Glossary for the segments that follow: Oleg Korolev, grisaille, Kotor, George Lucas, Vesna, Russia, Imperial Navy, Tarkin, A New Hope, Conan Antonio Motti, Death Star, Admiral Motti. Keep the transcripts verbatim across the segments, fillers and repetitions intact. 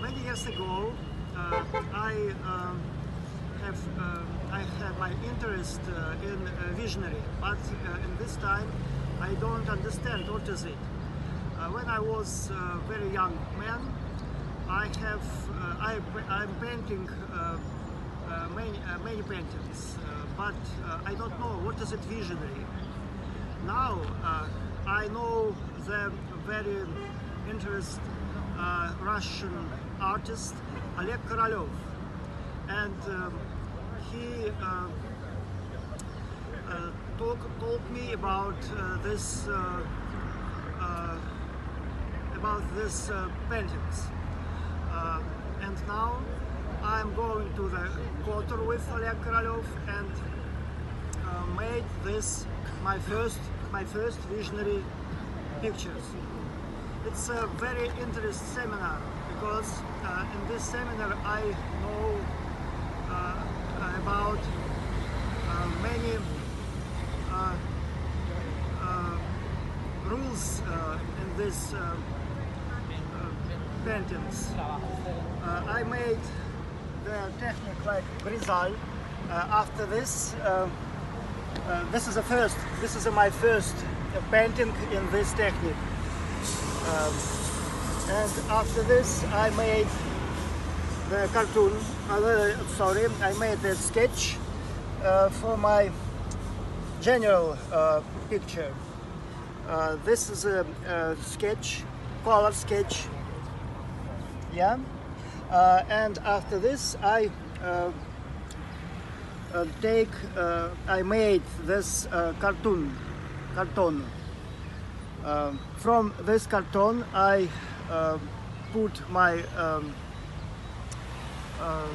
many years ago, uh, I uh, have uh, I had my interest uh, in uh, visionary, but uh, in this time I don't understand what is it. Uh, when I was a uh, very young man, I have uh, I I'm painting uh, uh, many uh, many paintings, uh, but uh, I don't know what is it visionary. Now uh, I know the very interesting uh, Russian artist Oleg Korolev, and um, he uh, uh, talk, told me about uh, this uh, uh, about this uh, paintings. Uh, and now I'm going to the Kotor with Oleg Korolev and uh, made this my first my first visionary pictures. It's a very interesting seminar, because uh, in this seminar I know uh, about uh, many uh, uh, rules uh, in this uh, paintings. Uh, I made the technique like grisaille. Uh, after this, uh, uh, this is the first. This is my first painting in this technique. Um, and after this, I made the cartoon. Uh, sorry, I made the sketch uh, for my general uh, picture. Uh, this is a, a sketch, color sketch. Yeah, uh, and after this I uh, uh, take uh, I made this uh, cartoon carton. Uh, from this carton I uh, put my um, uh,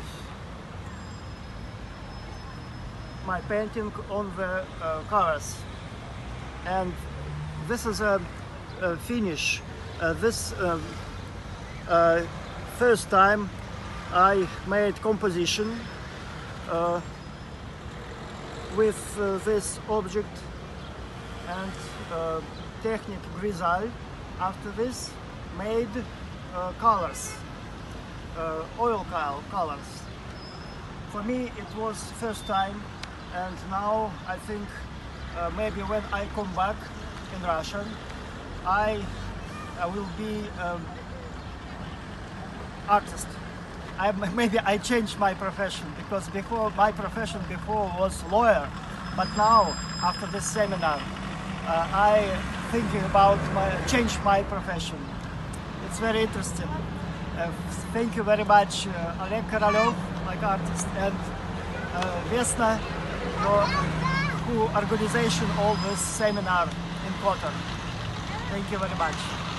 my painting on the uh, covers, and this is a, a finish. Uh, this. Uh, uh, First time I made composition uh, with uh, this object and uh, technique grisaille. After this, made uh, colors, uh, oil colors. For me, it was first time, and now I think uh, maybe when I come back in Russia, I, I will be. Um, artist. I, maybe I changed my profession, because before my profession before was lawyer, but now after this seminar uh, I thinking about my change my profession. It's very interesting. Uh, thank you very much, uh, Oleg Korolev, like artist, and uh, Vesna for who organization all this seminar in Kotor. Thank you very much.